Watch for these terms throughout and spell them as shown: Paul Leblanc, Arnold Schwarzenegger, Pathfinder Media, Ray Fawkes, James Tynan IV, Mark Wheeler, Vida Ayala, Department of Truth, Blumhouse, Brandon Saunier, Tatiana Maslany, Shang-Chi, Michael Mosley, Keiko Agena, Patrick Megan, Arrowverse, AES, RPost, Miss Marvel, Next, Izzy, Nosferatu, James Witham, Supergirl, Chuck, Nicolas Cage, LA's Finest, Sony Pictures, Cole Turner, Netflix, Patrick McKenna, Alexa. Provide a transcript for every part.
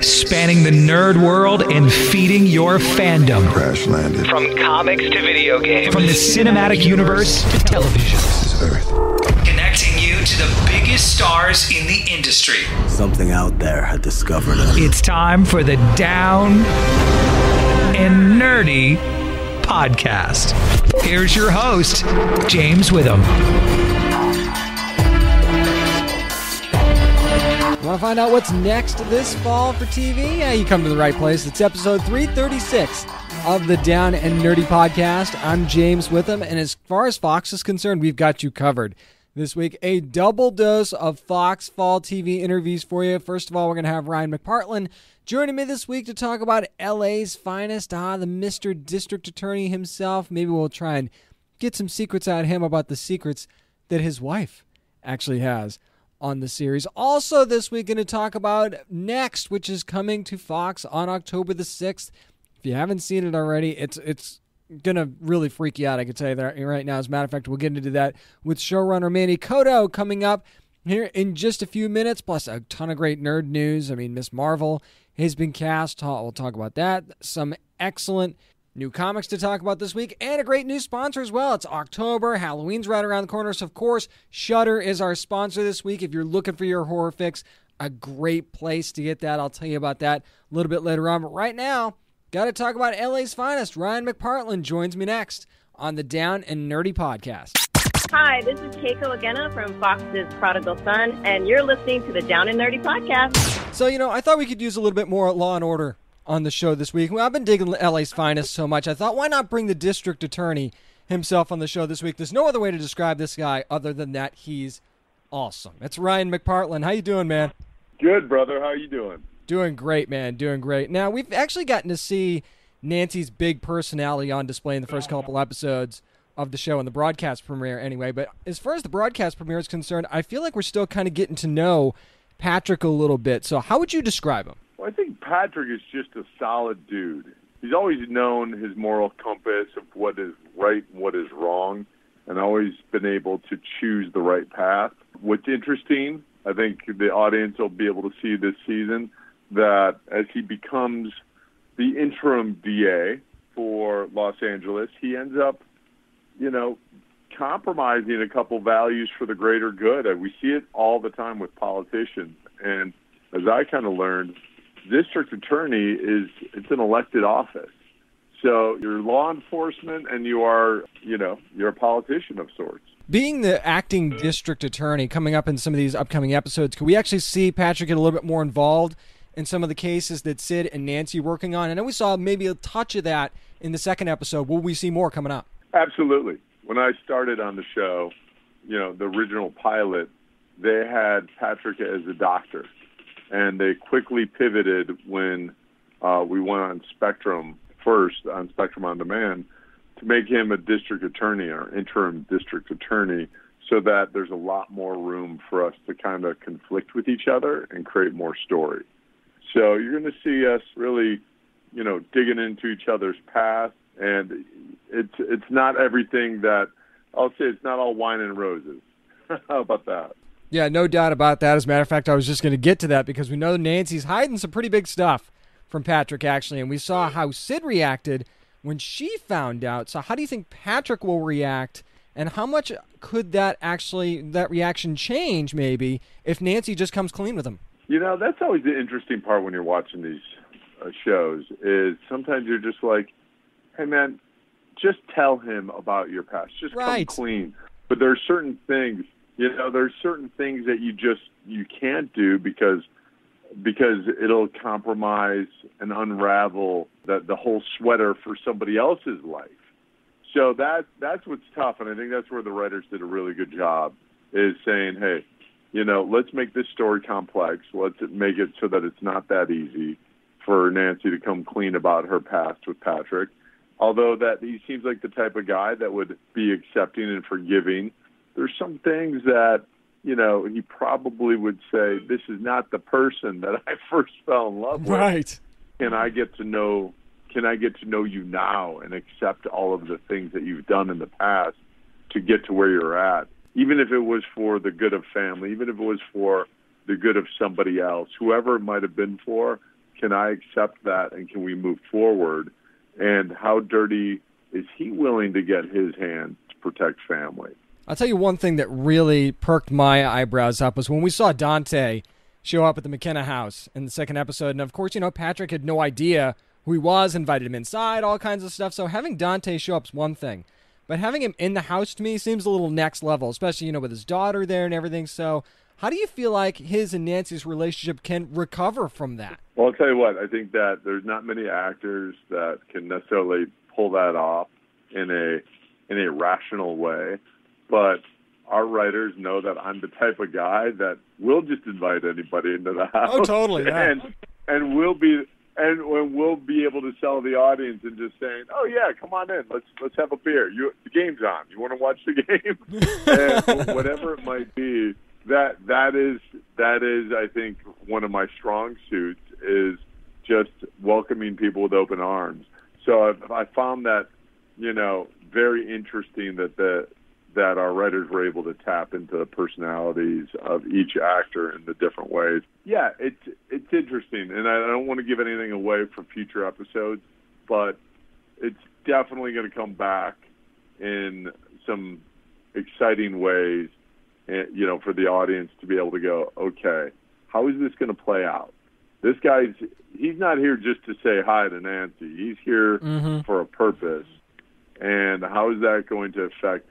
spanning the nerd world and feeding your fandom. Crash landed. From comics to video games. From the cinematic universe to television. This is Earth. Connecting you to the biggest stars in the industry. Something out there had discovered us. It's time for the Down and Nerdy Podcast. Here's your host, James Witham. Want to find out what's next this fall for TV? Yeah, you come to the right place. It's episode 336 of the Down and Nerdy Podcast. I'm James Witham, and as far as Fox is concerned, we've got you covered. This week, a double dose of Fox Fall TV interviews for you. First of all, we're going to have Ryan McPartlin joining me this week to talk about LA's Finest. The Mr. District Attorney himself. Maybe we'll try and get some secrets out of him about the secrets that his wife actually has on the series. Also this week, going to talk about Next, which is coming to Fox on October the 6th. If you haven't seen it already, it's going to really freak you out, I can tell you that right now. As a matter of fact, we'll get into that with showrunner Manny Coto coming up here in just a few minutes, plus a ton of great nerd news. I mean, Miss Marvel has been cast. We'll talk about that. Some excellent new comics to talk about this week, and a great new sponsor as well. It's October. Halloween's right around the corner. So, of course, Shudder is our sponsor this week. If you're looking for your horror fix, a great place to get that. I'll tell you about that a little bit later on. But right now, got to talk about LA's Finest. Ryan McPartlin joins me next on the Down and Nerdy Podcast. Hi, this is Keiko Agena from Fox's Prodigal Son, and you're listening to the Down and Nerdy Podcast. So, you know, I thought we could use a little bit more Law and Order on the show this week. Well, I've been digging LA's Finest so much, I thought, why not bring the district attorney himself on the show this week? There's no other way to describe this guy other than that he's awesome. It's Ryan McPartlin. How you doing, man? Good, brother. How you doing? Doing great, man. Doing great. Now, we've actually gotten to see Nancy's big personality on display in the first couple episodes of the show, in the broadcast premiere anyway. But as far as the broadcast premiere is concerned, I feel like we're still kind of getting to know Patrick a little bit. So how would you describe him? Well, I think Patrick is just a solid dude. He's always known his moral compass of what is right and what is wrong, and always been able to choose the right path. What's interesting, I think the audience will be able to see this season, that as he becomes the interim DA for Los Angeles, he ends up, you know, compromising a couple values for the greater good. We see it all the time with politicians. And as I kind of learned, district attorney it's an elected office, so you're law enforcement and you are, you know, you're a politician of sorts. Being the acting district attorney coming up in some of these upcoming episodes, can we actually see Patrick get a little bit more involved in some of the cases that Sid and Nancy are working on? I know we saw maybe a touch of that in the second episode. Will we see more coming up? Absolutely. When I started on the show, you know, the original pilot, they had Patrick as a doctor. And they quickly pivoted when we went on Spectrum first, on Spectrum On Demand, to make him a district attorney or interim district attorney, so that there's a lot more room for us to kind of conflict with each other and create more story. So you're going to see us really, you know, digging into each other's past. And it's not everything that, I'll say it's not all wine and roses. How about that? Yeah, no doubt about that. As a matter of fact, I was just going to get to that, because we know Nancy's hiding some pretty big stuff from Patrick, actually, and we saw how Sid reacted when she found out. So how do you think Patrick will react, and how much could that reaction change, maybe, if Nancy just comes clean with him? You know, that's always the interesting part when you're watching these shows, is sometimes you're just like, hey, man, just tell him about your past. Just come clean. But there are certain things. You know, there's certain things that you can't do because it'll compromise and unravel the whole sweater for somebody else's life. So that's what's tough, and I think that's where the writers did a really good job, is saying, hey, you know, let's make this story complex. Let's make it so that it's not that easy for Nancy to come clean about her past with Patrick, although that he seems like the type of guy that would be accepting and forgiving. There's some things that, you know, he probably would say, this is not the person that I first fell in love with. Right. Can I get to know you now and accept all of the things that you've done in the past to get to where you're at? Even if it was for the good of family, even if it was for the good of somebody else, whoever it might have been for, can I accept that and can we move forward? And how dirty is he willing to get his hand to protect family? I'll tell you one thing that really perked my eyebrows up was when we saw Dante show up at the McKenna house in the second episode. And of course, you know, Patrick had no idea who he was, invited him inside, all kinds of stuff. So having Dante show up's one thing, but having him in the house to me seems a little next level, especially, you know, with his daughter there and everything. So how do you feel like his and Nancy's relationship can recover from that? Well, I'll tell you what, I think that there's not many actors that can necessarily pull that off in a rational way. But our writers know that I'm the type of guy that will just invite anybody into the house. Oh, totally. Yeah. And we'll be able to sell the audience and just saying, "Oh yeah, come on in. Let's have a beer. The game's on. You want to watch the game?" And whatever it might be. That is I think one of my strong suits is just welcoming people with open arms. So I found that, you know, very interesting that our writers were able to tap into the personalities of each actor in the different ways. Yeah, it's interesting, and I don't want to give anything away for future episodes, but it's definitely going to come back in some exciting ways, you know, for the audience to be able to go, okay, how is this going to play out? This guy's, he's not here just to say hi to Nancy. He's here for a purpose. And how is that going to affect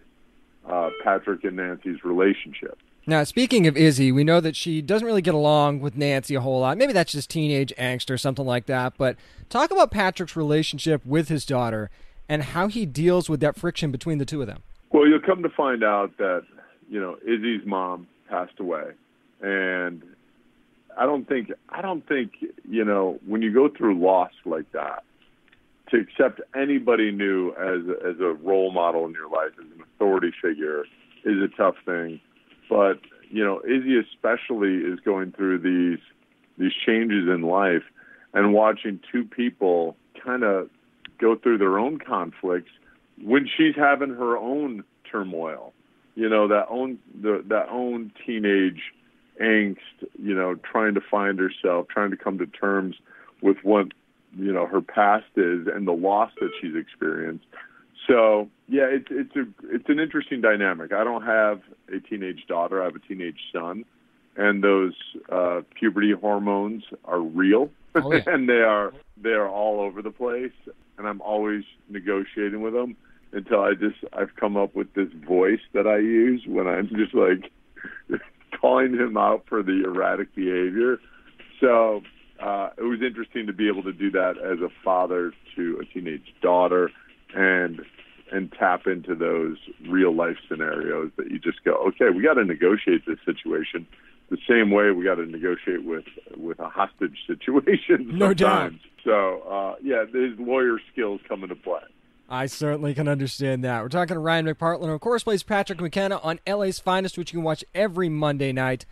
Patrick and Nancy's relationship? Now, speaking of Izzy, we know that she doesn't really get along with Nancy a whole lot. Maybe that's just teenage angst or something like that. But talk about Patrick's relationship with his daughter and how he deals with that friction between the two of them. Well, you'll come to find out that, you know, Izzy's mom passed away, and I don't think, you know, when you go through loss like that, to accept anybody new as a role model in your life, as an authority figure, is a tough thing. But, you know, Izzy especially is going through these changes in life, and watching two people kind of go through their own conflicts when she's having her own turmoil. You know, that own teenage angst, you know, trying to find herself, trying to come to terms with what, you know, her past is and the loss that she's experienced. So, yeah, it's an interesting dynamic. I don't have a teenage daughter. I have a teenage son, and those puberty hormones are real. Oh, yeah. And they are all over the place, and I'm always negotiating with them. Until I've come up with this voice that I use when I'm just like calling him out for the erratic behavior. So it was interesting to be able to do that as a father to a teenage daughter and tap into those real life scenarios that you just go, okay, we got to negotiate this situation the same way we got to negotiate with a hostage situation. No doubt. So yeah, his lawyer skills come into play. I certainly can understand that. We're talking to Ryan McPartlin, who, of course, plays Patrick McKenna on LA's Finest, which you can watch every Monday night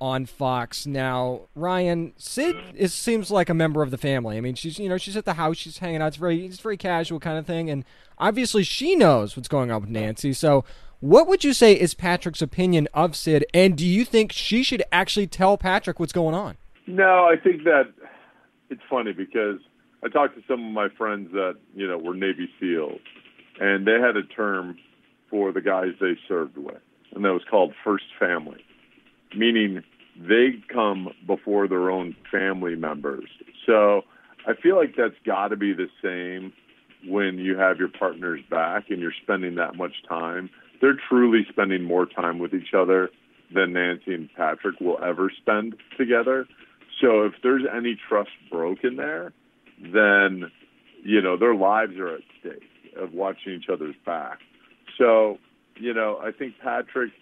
on Fox. Now, Ryan, Sid seems like a member of the family. I mean, she's at the house, she's hanging out. It's very casual kind of thing, and obviously she knows what's going on with Nancy. So what would you say is Patrick's opinion of Sid, and do you think she should actually tell Patrick what's going on? No, I think that it's funny because I talked to some of my friends that, you know, were Navy SEALs, and they had a term for the guys they served with, and that was called first family, meaning they come before their own family members. So I feel like that's got to be the same when you have your partner's back and you're spending that much time. They're truly spending more time with each other than Nancy and Patrick will ever spend together. So if there's any trust broken there, then, you know, their lives are at stake of watching each other's back. So, you know, I think Patrick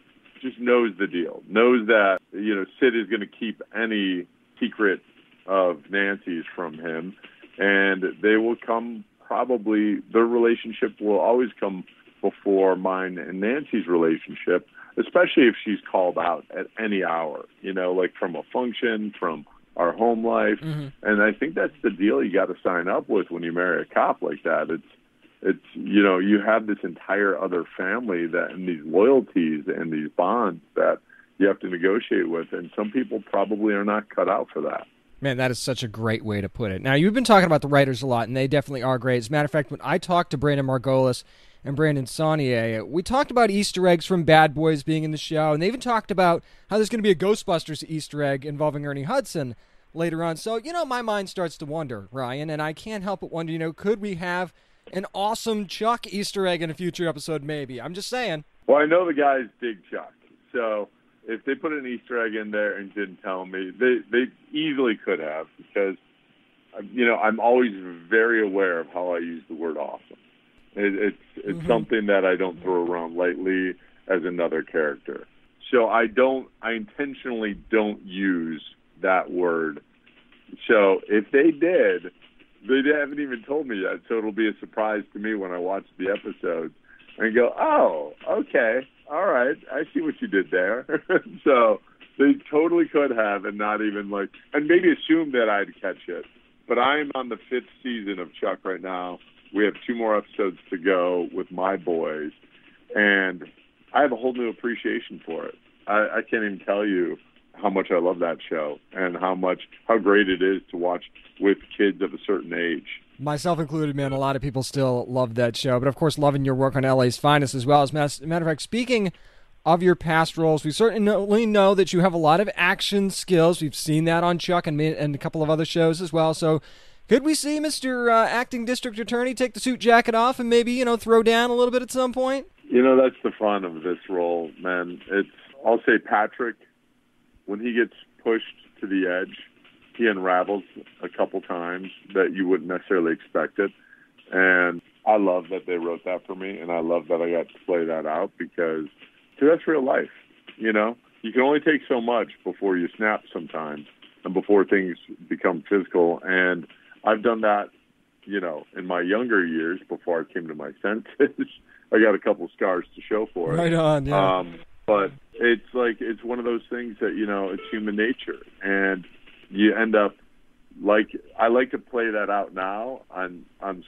just knows the deal, knows that, you know, Sid is going to keep any secret of Nancy's from him, and they will come probably, their relationship will always come before mine and Nancy's relationship, especially if she's called out at any hour, you know, like from a function, from our home life. And I think that's the deal you got to sign up with when you marry a cop like that. It's you know, you have this entire other family that, and these loyalties and these bonds that you have to negotiate with, and some people probably are not cut out for that. Man, that is such a great way to put it. Now, you've been talking about the writers a lot, and they definitely are great. As a matter of fact, when I talked to Brandon Margolis and Brandon Saunier, we talked about Easter eggs from Bad Boys being in the show, and they even talked about how there's going to be a Ghostbusters Easter egg involving Ernie Hudson later on. So, you know, my mind starts to wonder, Ryan, and I can't help but wonder, you know, could we have an awesome Chuck Easter egg in a future episode, maybe? I'm just saying. Well, I know the guys dig Chuck, so if they put an Easter egg in there and didn't tell me, they easily could have, because, you know, I'm always very aware of how I use the word awesome. It's mm-hmm. something that I don't throw around lightly as another character. So I intentionally don't use that word. So if they did, they haven't even told me yet. So it'll be a surprise to me when I watch the episodes and go, oh, okay. All right, I see what you did there. So they totally could have, and not even like, and maybe assume that I'd catch it. But I'm on the 5th season of Chuck right now. We have 2 more episodes to go with my boys, and I have a whole new appreciation for it. I can't even tell you how much I love that show and how great it is to watch with kids of a certain age. Myself included, man, a lot of people still love that show. But, of course, loving your work on LA's Finest as well. As a matter of fact, speaking of your past roles, we certainly know that you have a lot of action skills. We've seen that on Chuck and a couple of other shows as well. So could we see Mr. Acting District Attorney take the suit jacket off and maybe, you know, throw down a little bit at some point? You know, that's the fun of this role, man. I'll say Patrick, when he gets pushed to the edge, he unravels a couple times that you wouldn't necessarily expect it. And I love that they wrote that for me, and I love that I got to play that out, because that's real life, you know? You can only take so much before you snap sometimes and before things become physical. And I've done that, you know, in my younger years before I came to my senses. I got a couple scars to show for it. Right on, yeah. But it's like, it's one of those things that, you know, it's human nature. And you end up, like, I like to play that out now on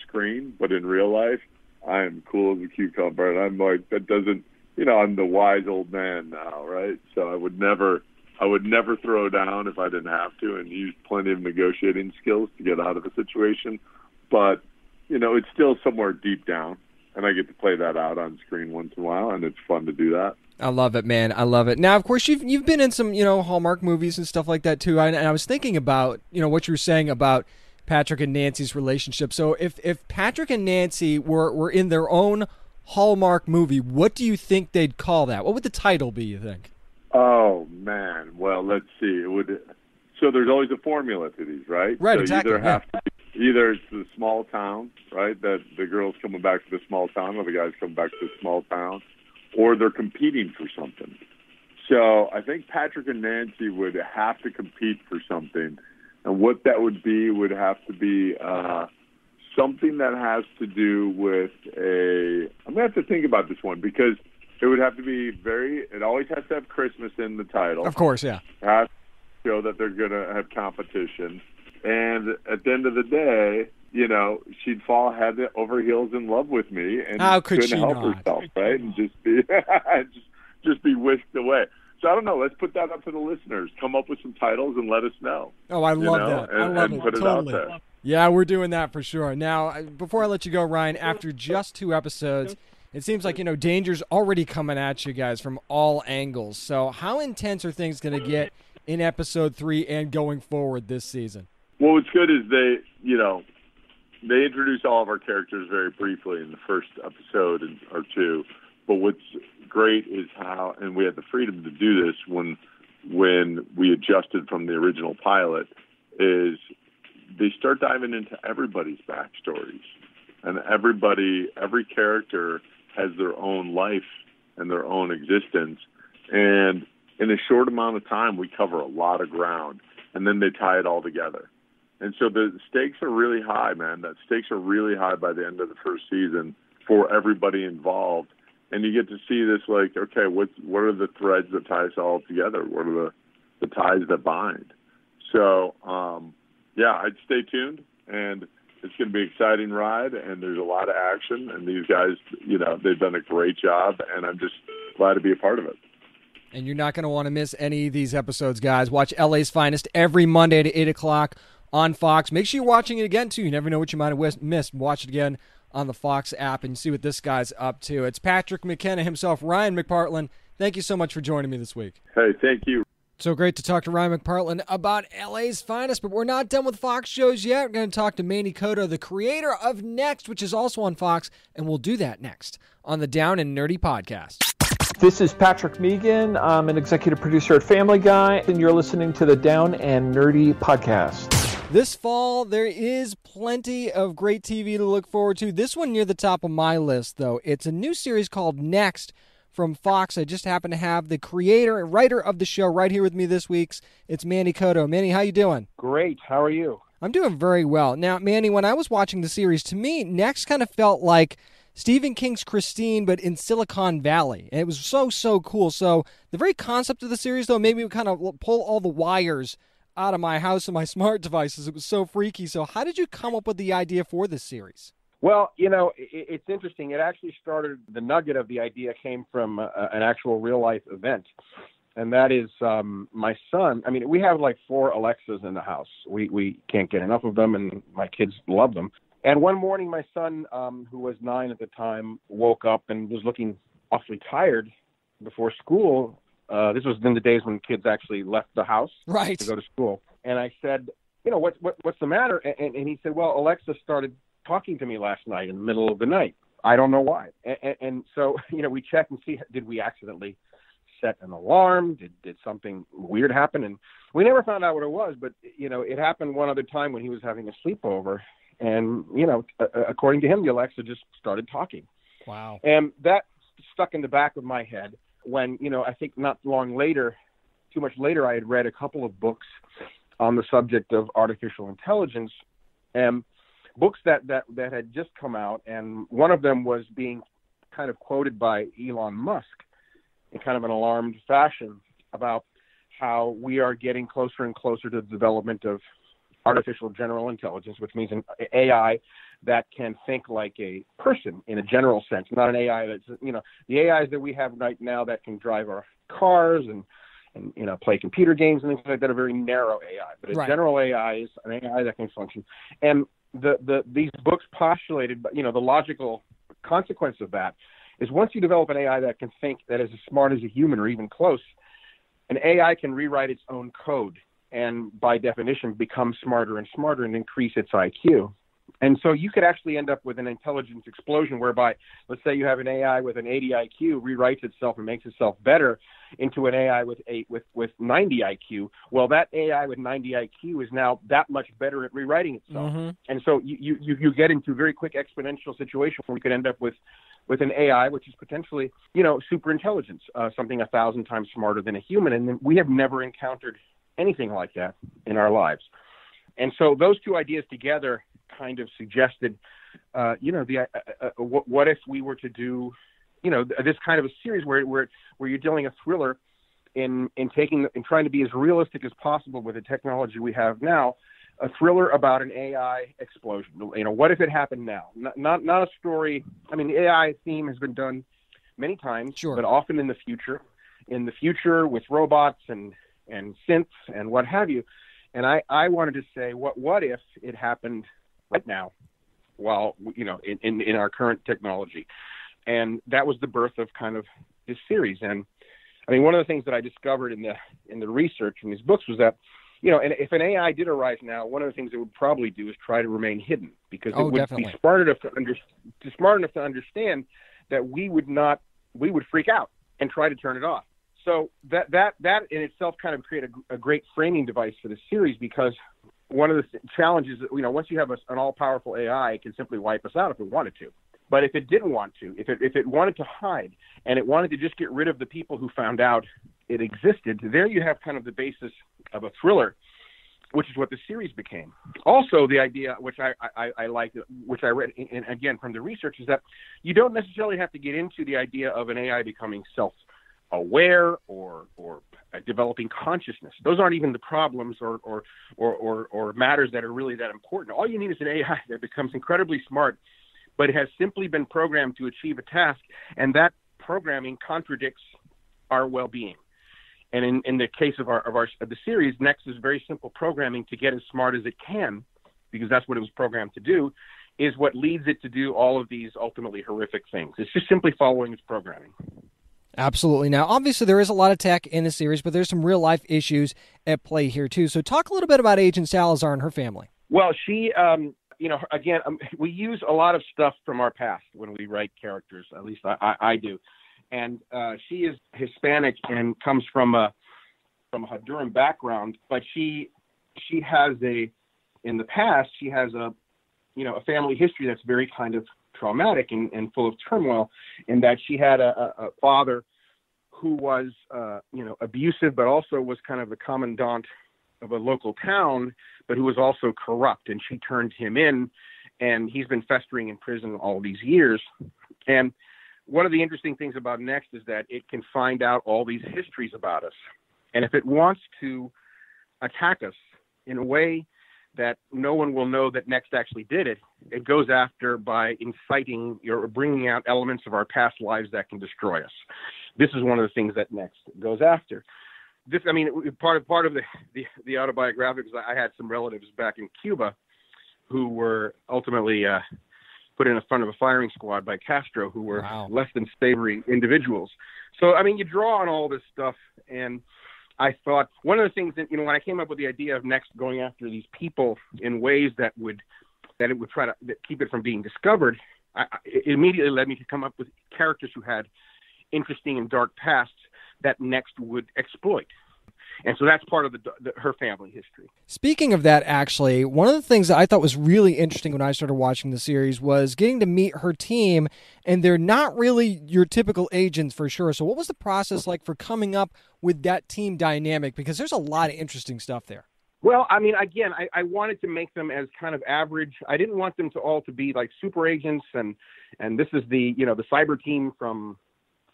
screen, but in real life, I am cool as a cucumber. And I'm like, that doesn't, you know, I'm the wise old man now, right? So I would never throw down if I didn't have to, and use plenty of negotiating skills to get out of a situation. But, you know, it's still somewhere deep down, and I get to play that out on screen once in a while, and it's fun to do that. I love it, man. I love it. Now, of course, you've been in some, you know, Hallmark movies and stuff like that too. And I was thinking about, you know, what you were saying about Patrick and Nancy's relationship. So, if Patrick and Nancy were in their own Hallmark movie, what do you think they'd call that? What would the title be, you think? Oh, man. Well, let's see. It would. So there's always a formula to these, right? Right. So exactly. Either it's the small town, right? That the girl's coming back to the small town, or the guy's coming back to the small town, or they're competing for something. So I think Patrick and Nancy would have to compete for something. And what that would be would have to be something that has to do with I'm going to have to think about this one, because it would have to be it always has to have Christmas in the title. Of course, yeah. It has to show that they're going to have competition. And at the end of the day, you know, she'd fall head over heels in love with me, and how could couldn't she help not? Herself, right? And just be whisked away. So I don't know. Let's put that up to the listeners. Come up with some titles and let us know. Oh, I love that. I love it. Put it out there. Yeah, we're doing that for sure. Now, before I let you go, Ryan, after just 2 episodes, it seems like, you know, danger's already coming at you guys from all angles. So how intense are things going to get in episode 3 and going forward this season? Well, what's good is they introduce all of our characters very briefly in the first episode or 2. But what's great is how, and we had the freedom to do this when we adjusted from the original pilot, is they start diving into everybody's backstories. And every character has their own life and their own existence. And in a short amount of time, we cover a lot of ground. And then they tie it all together. And so the stakes are really high, man. The stakes are really high by the end of the first season for everybody involved. And you get to see this, like, okay, what are the threads that tie us all together? What are the ties that bind? So, I'd stay tuned. And it's going to be an exciting ride. And there's a lot of action. And these guys, you know, they've done a great job. And I'm just glad to be a part of it. And you're not going to want to miss any of these episodes, guys. Watch LA's Finest every Monday to 8 o'clock on Fox. Make sure you're watching it again, too. You never know what you might have missed. Watch it again on the Fox app and see what this guy's up to. It's Patrick McKenna himself, Ryan McPartlin. Thank you so much for joining me this week. Hey, thank you. So great to talk to Ryan McPartlin about LA's Finest, but we're not done with Fox shows yet. We're going to talk to Manny Coto, the creator of Next, which is also on Fox, and we'll do that next on the Down and Nerdy podcast. This is Patrick Megan. I'm an executive producer at Family Guy, and you're listening to the Down and Nerdy podcast. This fall, there is plenty of great TV to look forward to. This one near the top of my list, though. It's a new series called Next from Fox. I just happen to have the creator and writer of the show right here with me this week. It's Manny Coto. Manny, how you doing? Great. How are you? I'm doing very well. Now, Manny, when I was watching the series, to me, Next kind of felt like Stephen King's Christine, but in Silicon Valley. And it was so cool. So the very concept of the series, though, made me kind of pull all the wires out of my house and my smart devices. It was so freaky. So how did you come up with the idea for this series? Well, you know, it's interesting. It actually started, the nugget of the idea came from an actual real-life event. And that is my son. I mean, we have like 4 Alexas in the house. We can't get enough of them, and my kids love them. And one morning, my son, who was 9 at the time, woke up and was looking awfully tired before school. This was in the days when kids actually left the house to go to school. And I said, you know, what's the matter? And he said, well, Alexa started talking to me last night in the middle of the night. I don't know why. And so, you know, we check and see, did we accidentally set an alarm? Did something weird happen? And we never found out what it was, but, you know, it happened one other time when he was having a sleepover. And, you know, according to him, the Alexa just started talking. Wow. And that stuck in the back of my head when, you know, I think not long later, too much later, I had read a couple of books on the subject of artificial intelligence, books that had just come out. And one of them was being kind of quoted by Elon Musk in kind of an alarmed fashion about how we are getting closer and closer to the development of artificial general intelligence, which means an AI that can think like a person in a general sense, not an AI that's, you know, the AIs that we have right now that can drive our cars and you know, play computer games and things like that are very narrow AI. But a general AI is an AI that can function. And these books postulated, you know, the logical consequence of that is once you develop an AI that can think, that is as smart as a human or even close, an AI can rewrite its own code and by definition become smarter and smarter and increase its IQ. And so you could actually end up with an intelligence explosion whereby, let's say you have an AI with an 80 IQ, rewrites itself and makes itself better into an AI with 90 IQ. Well, that AI with 90 IQ is now that much better at rewriting itself. Mm-hmm. And so you get into a very quick exponential situation where we could end up with an AI, which is potentially, you know, super intelligence, something 1,000 times smarter than a human. And we have never encountered anything like that in our lives. And so those two ideas together kind of suggested, you know, what if we were to do, you know, this kind of a series where you're dealing a thriller in trying to be as realistic as possible with the technology we have now, a thriller about an AI explosion. You know, what if it happened now? Not a story. I mean, the AI theme has been done many times, but often in the future with robots and synths and what have you. And I wanted to say, what if it happened right now while, you know, in our current technology? And that was the birth of kind of this series. And I mean, one of the things that I discovered in the research in these books was that, you know, and if an AI did arise now, one of the things it would probably do is try to remain hidden because it would definitely be smart enough to understand that we would freak out and try to turn it off. So that in itself kind of created a great framing device for the series, because one of the challenges, you know, once you have an all-powerful AI, it can simply wipe us out if it wanted to. But if it didn't want to, if it wanted to hide and it wanted to just get rid of the people who found out it existed, there you have kind of the basis of a thriller, which is what the series became. Also, the idea, which I liked, which I read, and again from the research, is that you don't necessarily have to get into the idea of an AI becoming self-aware or developing consciousness. Those aren't even the problems or matters that are really that important. All you need is an AI that becomes incredibly smart, but it has simply been programmed to achieve a task, and that programming contradicts our well-being. And in the case of the series, Next is very simple programming to get as smart as it can, because that's what it was programmed to do, is what leads it to do all of these ultimately horrific things. It's just simply following its programming. Absolutely. Now, obviously, there is a lot of tech in the series, but there's some real-life issues at play here, too. So talk a little bit about Agent Salazar and her family. Well, she, we use a lot of stuff from our past when we write characters. At least I do. And she is Hispanic and comes from a Honduran background, but she has in the past, she has a family history that's very kind of traumatic and full of turmoil, in that she had a father who was, abusive, but also was kind of the commandant of a local town, but who was also corrupt, and she turned him in, and he's been festering in prison all these years. And one of the interesting things about Next is that it can find out all these histories about us. And if it wants to attack us in a way that no one will know that Next actually did it, it goes after by inciting or bringing out elements of our past lives that can destroy us. This is one of the things that Next goes after. This, I mean, part of the autobiographics, I had some relatives back in Cuba who were ultimately put in front of a firing squad by Castro, who were less than savory individuals. So, I mean, you draw on all this stuff. And I thought one of the things that, when I came up with the idea of Next going after these people in ways that it would try to keep it from being discovered, it immediately led me to come up with characters who had interesting and dark pasts that Next would exploit. And so that's part of her family history. Speaking of that, actually, one of the things that I thought was really interesting when I started watching the series was getting to meet her team, and they're not really your typical agents for sure. So what was the process like for coming up with that team dynamic? Because there's a lot of interesting stuff there. Well, I mean, again, I wanted to make them as kind of average. I didn't want them to be like super agents and this is the cyber team from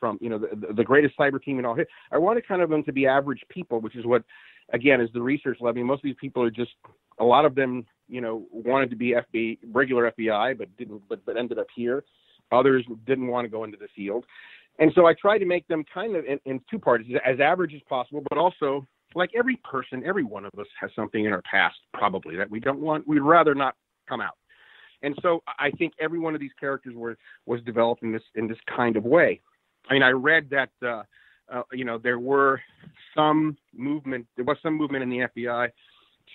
the greatest cyber team in all history. I wanted kind of them to be average people, which is what, again, is the research led me. Most of these people are just, a lot of them, wanted to be FBI, regular FBI, but ended up here. Others didn't want to go into the field. And so I tried to make them kind of in two parts, as average as possible, but also like every person, every one of us has something in our past probably that we don't want, we'd rather not come out. And so I think every one of these characters was developed in this kind of way. I mean, I read that, there was some movement in the FBI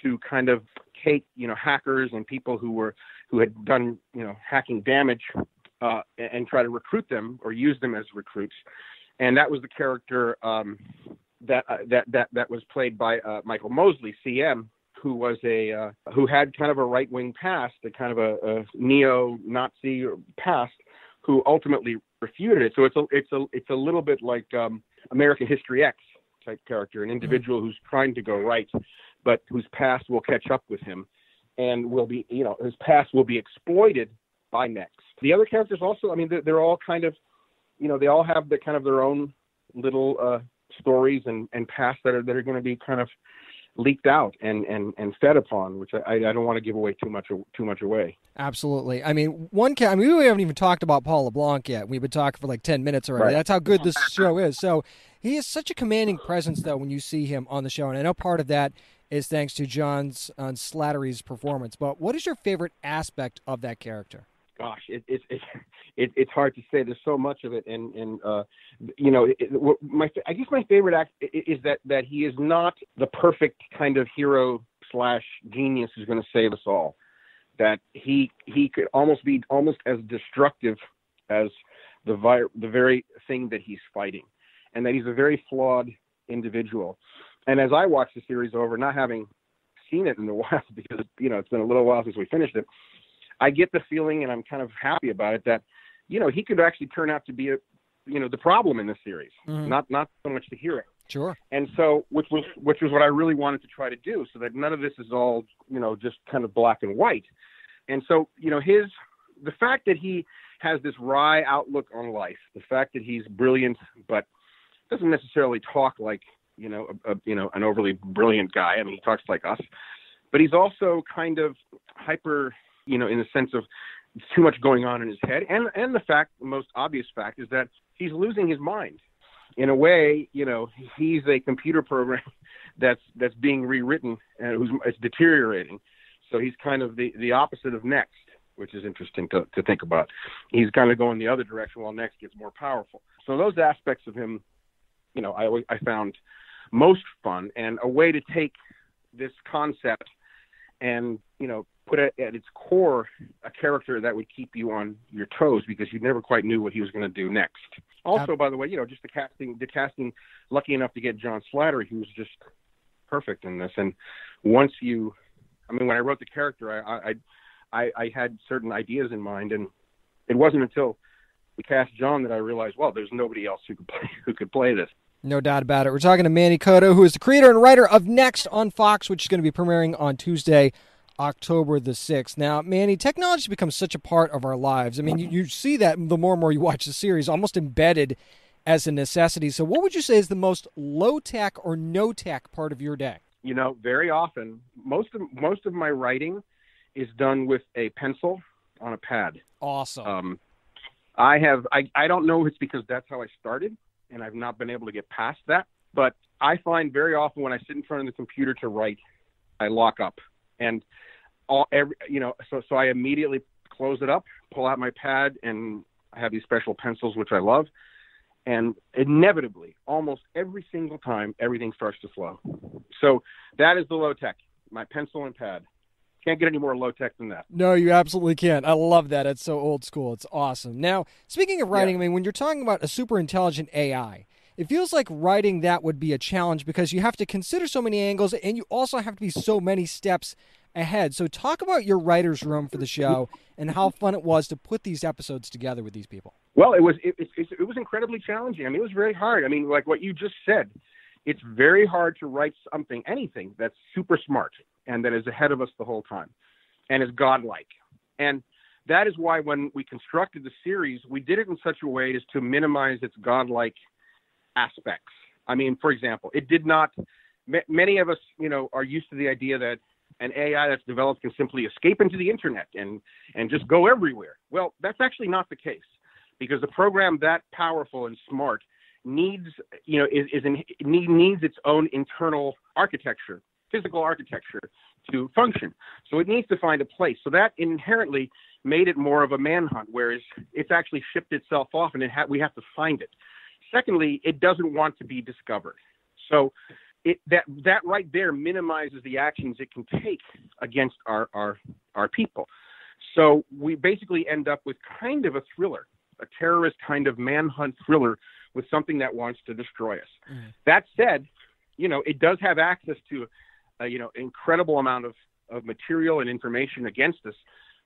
to kind of take, hackers and people who had done, hacking damage and try to recruit them or use them as recruits. And that was the character that was played by Michael Mosley, CM, who was who had kind of a right-wing past, a kind of a neo-Nazi past, who ultimately refuted it. So it's a little bit like American History X type character, an individual who's trying to go right, but whose past will catch up with him, and will be, his past will be exploited by Next. The other characters also, I mean, they're all kind of, they all have their own little stories and past that are going to be kind of leaked out and fed upon, which I don't want to give away too much away. Absolutely. I mean, we haven't even talked about Paul LeBlanc yet. We've been talking for like 10 minutes already. Right. That's how good this show is. So he is such a commanding presence, though, when you see him on the show. And I know part of that is thanks to John Slattery's performance. But what is your favorite aspect of that character? Gosh, it's hard to say. There's so much of it, I guess my favorite act is that he is not the perfect kind of hero / genius who's going to save us all. That he could almost be as destructive as the very thing that he's fighting, and that he's a very flawed individual. And as I watched the series over, not having seen it in a while, because it's been a little while since we finished it, I get the feeling, and I'm kind of happy about it, that, he could actually turn out to be the problem in this series, not so much the hero. Sure. And so, which was what I really wanted to try to do, so that none of this is all, just kind of black and white. And so, the fact that he has this wry outlook on life, the fact that he's brilliant, but doesn't necessarily talk like, an overly brilliant guy. I mean, he talks like us, but he's also kind of hyper, in the sense of too much going on in his head. And the fact, the most obvious fact, is that he's losing his mind. in a way, you know, he's a computer program that's being rewritten and it's deteriorating. So he's kind of the opposite of Next, which is interesting to think about. He's kind of going the other direction while Next gets more powerful. So those aspects of him, you know, I found most fun, and a way to take this concept and, you know, put at its core a character that would keep you on your toes because you never quite knew what he was going to do next. Also, by the way, you know, just the casting, lucky enough to get John Slattery, who's just perfect in this. And once you, I mean, when I wrote the character, I had certain ideas in mind, and it wasn't until we cast John that I realized, well, there's nobody else who could play this. No doubt about it. We're talking to Manny Coto, who is the creator and writer of Next on Fox, which is going to be premiering on Tuesday, October the 6th. Now, Manny, technology becomes such a part of our lives. I mean, you see that the more and more you watch the series, almost embedded as a necessity. So what would you say is the most low-tech or no-tech part of your day? You know, very often, most of my writing is done with a pencil on a pad. Awesome. I don't know if it's because that's how I started, and I've not been able to get past that. But I find very often when I sit in front of the computer to write, I lock up. And so I immediately close it up, pull out my pad, and I have these special pencils, which I love. And inevitably, almost every single time, everything starts to flow. So that is the low tech, my pencil and pad. Can't get any more low tech than that. No, you absolutely can't. I love that. It's so old school. It's awesome. Now, speaking of writing, yeah. I mean, when you're talking about a super intelligent AI, it feels like writing that would be a challenge because you have to consider so many angles and you also have to be so many steps ahead. So talk about your writer's room for the show and how fun it was to put these episodes together with these people. Well, it was incredibly challenging. I mean, it was very hard. I mean, like what you just said, it's very hard to write something, anything that's super smart and that is ahead of us the whole time and is godlike. And that is why when we constructed the series, we did it in such a way as to minimize its godlike aspects. I mean, for example, it did not, many of us, you know, are used to the idea that an AI that's developed can simply escape into the internet and just go everywhere. Well, that's actually not the case because the program that powerful and smart needs, you know, needs its own internal architecture, physical architecture to function. So it needs to find a place. So that inherently made it more of a manhunt, whereas it's actually shipped itself off and we have to find it. Secondly, it doesn't want to be discovered. So that right there minimizes the actions it can take against our people. So we basically end up with kind of a thriller, a terrorist kind of manhunt thriller with something that wants to destroy us. Mm. That said, you know, it does have access to, you know, incredible amount of material and information against us.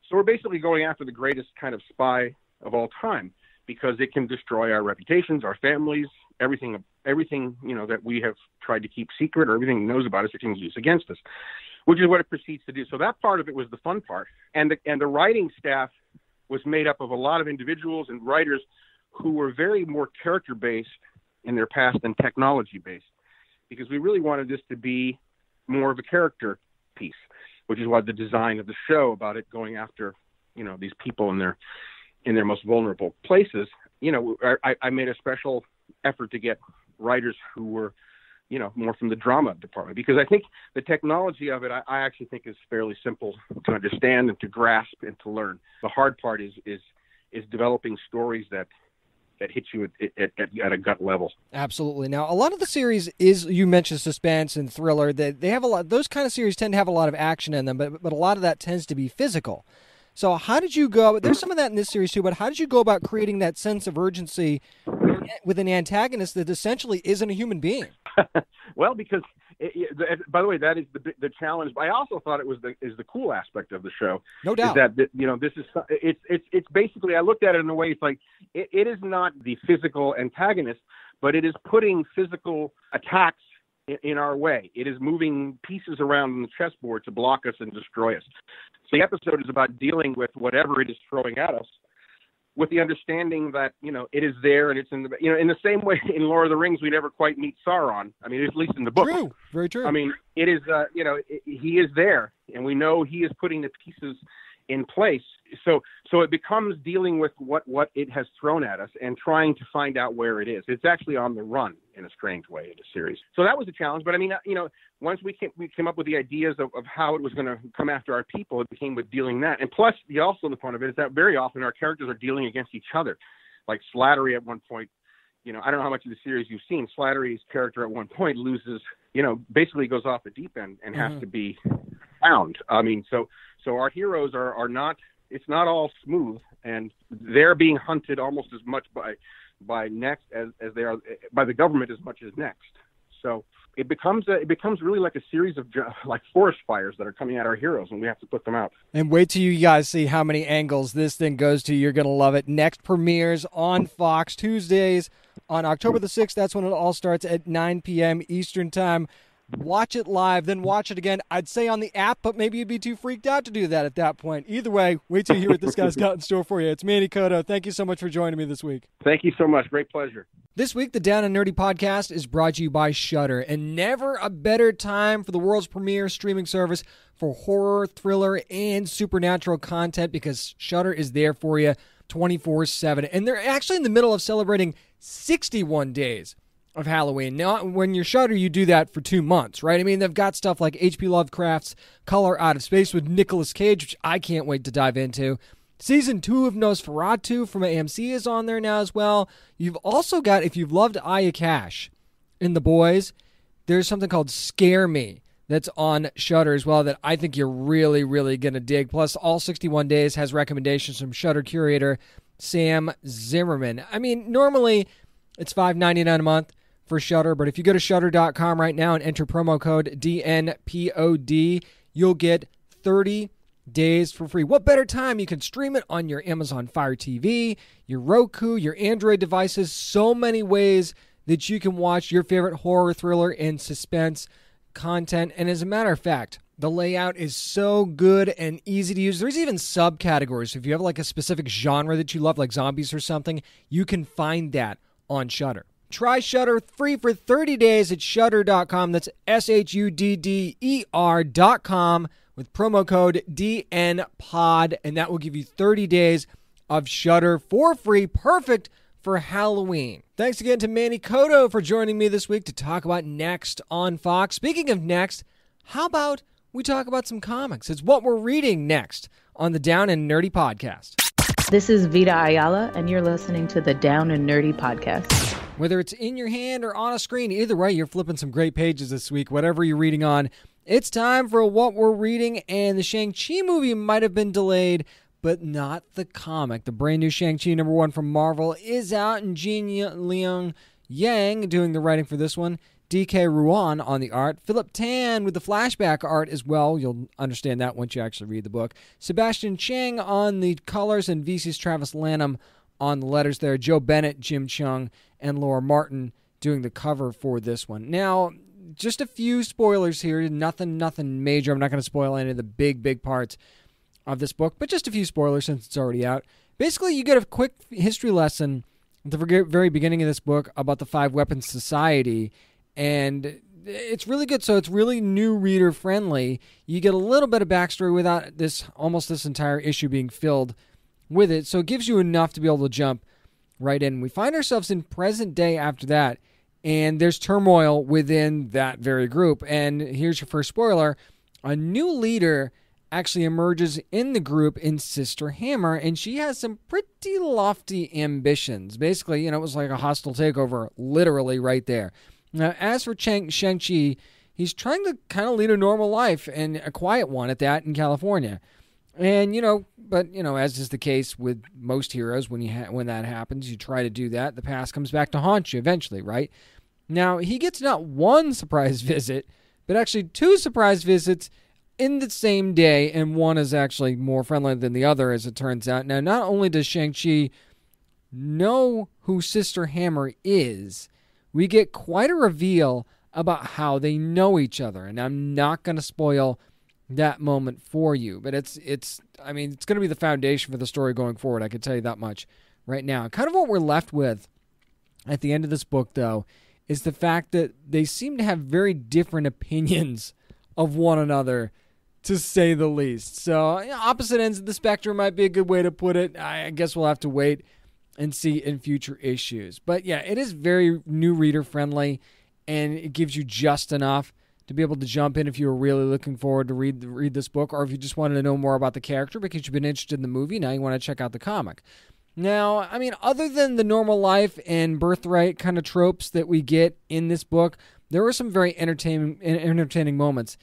So we're basically going after the greatest kind of spy of all time, because it can destroy our reputations, our families, everything, you know, that we have tried to keep secret or everything it knows about us, it can use against us, which is what it proceeds to do. So that part of it was the fun part. And the writing staff was made up of a lot of individuals and writers who were very more character-based in their past than technology-based, because we really wanted this to be more of a character piece, which is why the design of the show about it going after, you know, these people and in their most vulnerable places. You know, I made a special effort to get writers who were, you know, more from the drama department, because I think the technology of it, I actually think is fairly simple to understand and to grasp and to learn. The hard part is developing stories that hit you at a gut level. Absolutely. Now, a lot of the series is, you mentioned suspense and thriller, that they have a lot, those kind of series tend to have a lot of action in them, but a lot of that tends to be physical. So how did you go? There's some of that in this series, too, but how did you go about creating that sense of urgency with an antagonist that essentially isn't a human being? Well, because, by the way, that is the challenge. But I also thought it was the cool aspect of the show. No doubt. Is that, you know, this is, it's basically, I looked at it in a way, it's like, it is not the physical antagonist, but it is putting physical attacks in our way. It is moving pieces around on the chessboard to block us and destroy us. So the episode is about dealing with whatever it is throwing at us with the understanding that, you know, it is there and it's in the, you know, in the same way in Lord of the Rings, we never quite meet Sauron. I mean, at least in the book. True. Very true. I mean, it is, you know, he is there and we know he is putting the pieces in place. So it becomes dealing with what it has thrown at us and trying to find out where it is. It's actually on the run in a strange way in the series. So that was a challenge. But I mean, you know, once we came up with the ideas of how it was going to come after our people, it became with dealing that. And plus, the point of it is that very often our characters are dealing against each other. Like Slattery at one point, you know, I don't know how much of the series you've seen, Slattery's character at one point loses, you know, basically goes off the deep end and has to be found. I mean, so our heroes are not, it's not all smooth, and they're being hunted almost as much by Next as they are by the government as much as Next. So it becomes really like a series of like forest fires that are coming at our heroes, and we have to put them out. And wait till you guys see how many angles this thing goes to. You're going to love it. Next premieres on Fox Tuesdays on October the 6th. That's when it all starts at 9 p.m. Eastern time. Watch it live, then watch it again. I'd say on the app, but maybe you'd be too freaked out to do that at that point. Either way, wait till you hear what this guy's got in store for you. It's Manny Coto. Thank you so much for joining me this week. Thank you so much. Great pleasure. This week, the Down and Nerdy podcast is brought to you by Shudder, and never a better time for the world's premier streaming service for horror, thriller, and supernatural content, because Shudder is there for you 24/7. And they're actually in the middle of celebrating 61 days of Halloween. Now, when you're Shudder, you do that for 2 months, right? I mean, they've got stuff like H.P. Lovecraft's Color Out of Space with Nicolas Cage, which I can't wait to dive into. Season 2 of Nosferatu from AMC is on there now as well. You've also got, if you've loved Aya Cash in The Boys, there's something called Scare Me that's on Shudder as well that I think you're really, really going to dig. Plus, all 61 days has recommendations from Shudder curator Sam Zimmerman. I mean, normally it's $5.99 a month for Shudder, but if you go to Shudder.com right now and enter promo code DNPOD, you'll get 30 days for free. What better time? You can stream it on your Amazon Fire TV, your Roku, your Android devices, so many ways that you can watch your favorite horror, thriller, and suspense content. And as a matter of fact, the layout is so good and easy to use. There's even subcategories. If you have like a specific genre that you love, like zombies or something, you can find that on Shudder. Try Shudder free for 30 days at Shudder.com. That's Shudder.com with promo code DNPOD, and that will give you 30 days of Shudder for free. Perfect for Halloween. Thanks again to Manny Coto for joining me this week to talk about Next on Fox. Speaking of Next, how about we talk about some comics? It's what we're reading next on the Down and Nerdy podcast. This is Vida Ayala, and you're listening to the Down and Nerdy podcast. Whether it's in your hand or on a screen, either way, you're flipping some great pages this week, whatever you're reading on. It's time for What We're Reading, and the Shang-Chi movie might have been delayed, but not the comic. The brand new Shang-Chi #1 from Marvel is out, and Gene Luen Yang doing the writing for this one. DK Ruan on the art. Philip Tan with the flashback art as well. You'll understand that once you actually read the book. Sebastian Chang on the colors, and VC's Travis Lanham on the letters there. Joe Bennett, Jim Chung, and Laura Martin doing the cover for this one. Now, just a few spoilers here. Nothing major. I'm not going to spoil any of the big parts of this book, but just a few spoilers since it's already out. Basically, you get a quick history lesson at the very beginning of this book about the Five Weapons Society, and it's really good. So it's really new reader friendly. You get a little bit of backstory without this, almost this entire issue being filled with it. So it gives you enough to be able to jump right in. We find ourselves in present day after that, and there's turmoil within that very group. And here's your first spoiler. A new leader actually emerges in the group in Sister Hammer, and she has some pretty lofty ambitions. Basically, you know, it was like a hostile takeover, literally right there. Now, as for Shang-Chi, he's trying to kind of lead a normal life, and a quiet one at that, in California. And, you know, but, you know, as is the case with most heroes, when that happens, you try to do that, the past comes back to haunt you eventually, right? Now, he gets not one surprise visit, but actually two surprise visits in the same day, and one is actually more friendly than the other, as it turns out. Now, not only does Shang-Chi know who Sister Hammer is, we get quite a reveal about how they know each other, and I'm not going to spoil that moment for you, but it's going to be the foundation for the story going forward. I can tell you that much right now. Kind of what we're left with at the end of this book, though, is the fact that they seem to have very different opinions of one another to say the least. So, you know, opposite ends of the spectrum might be a good way to put it. I guess we'll have to wait and see in future issues. But yeah, it is very new reader friendly, and it gives you just enough to be able to jump in if you were really looking forward to read this book, or if you just wanted to know more about the character because you've been interested in the movie, now you want to check out the comic. Now, I mean, other than the normal life and birthright kind of tropes that we get in this book, there were some very entertaining moments